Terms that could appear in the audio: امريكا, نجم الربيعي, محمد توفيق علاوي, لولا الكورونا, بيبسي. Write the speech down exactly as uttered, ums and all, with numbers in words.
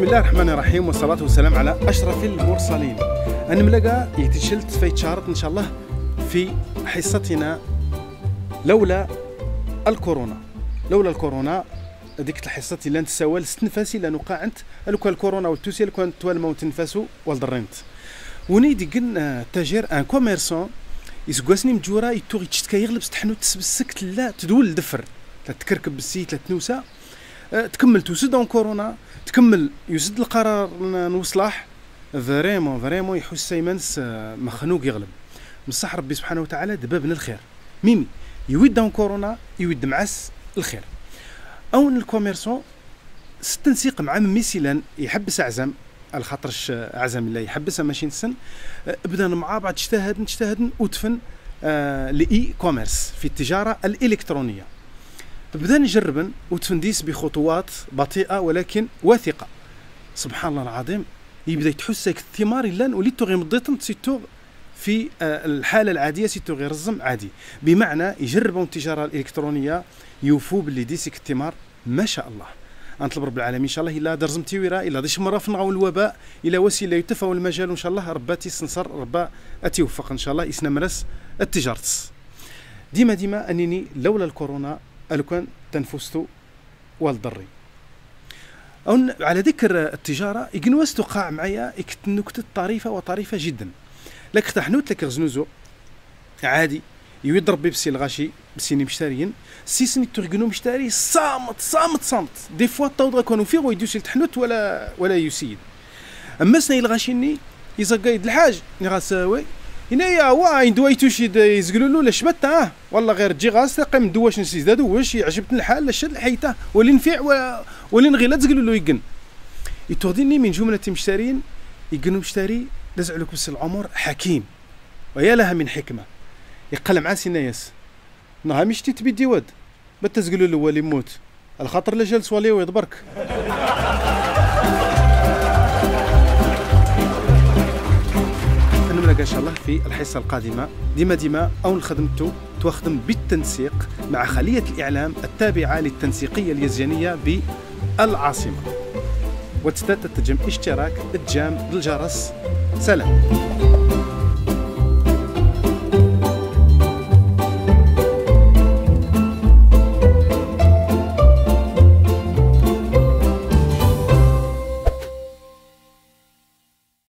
بسم الله الرحمن الرحيم والصلاة والسلام على أشرف المرسلين. أنملقى يتشلت في تشارت إن شاء الله في حصتنا لولا الكورونا. لولا الكورونا ديك الحصة اللي نتساوى لستنفاسي لأنو قاعنت ألوكا الكورونا والتوسي ألوكا نتوالما ونتنفاسو والضرينت وني ديقن تاجر أن كوميرسون يسقاسني مجورا يتوغي تشتكا يغلب ستحنو تسبسكت لا تدول الدفر لا تكركب السيت لا تنوسا تكمل توسد عن كورونا تكمل يسد القرار نوصلاح فريمون فريمون يحس سيمانس مخنوق يغلب بصح ربي سبحانه وتعالى دبابنا الخير ميمي يود عن كورونا يود معس الخير اون الكوميرسون ستنسيق مع ميسيلان يحبس اعزام على خاطرش اعزام الله يحبسها ماشي نسن بدا مع بعض اجتهد اجتهد ودفن آه لاي كوميرس في التجاره الالكترونيه بدا نجربن وتفنديس بخطوات بطيئه ولكن واثقه. سبحان الله العظيم يبدا يتحسك الثمار لان وليت تغي مضيتن سيتو في الحاله العاديه سيتو غير الزم عادي بمعنى يجربوا التجاره الالكترونيه يوفوا باللي ديسك الثمار ما شاء الله. نطلب رب العالمين ان شاء الله الا درزم تيويرا الا ديش مره فنغاو الوباء الا وسيله يتفاو المجال وان شاء الله ربا تيسنصر ربا اتيوفق ان شاء الله يسنمرس التجارتس. ديما ديما انني لولا الكورونا ألوكان تنفستو والضري. أون على ذكر التجارة يقنوستو قاع معايا نكتة طريفة وطريفة جدا. لك اختحنوت لك غزنوزو عادي يضرب بيبسي الغاشي بسيني مشتاريين سيسني تغنو مشتاري صامت صامت صامت دي فوا تاودغا كونو فيغ ويدوسي التحنوت ولا ولا يسيد. أما سني الغاشيني يزقايد الحاج نغاساوي هنايا وا يندويتوش يزقلولو لا شمت اه والله غير تجي غاس تلقى مدواش نسيت هذا واش عجبتني الحال لا شد الحيته ولي نفيع ولي نغي لا تزقلولو يقن يتورديني من جمله مشتارين يقنو مشتري لازع لك بس العمر حكيم ويا لها من حكمه يقل مع سيناياس نها مشتي تبدي واد ما تزقلولو ولي موت الخاطر لا جالس ولي ويض برك. ان شاء الله في الحصه القادمه ديما ديما اون خدمتو تخدم بالتنسيق مع خليه الاعلام التابعه للتنسيقيه اليزيانيه بالعاصمه وتتتجم اشتراك الجام بالجرس. سلام.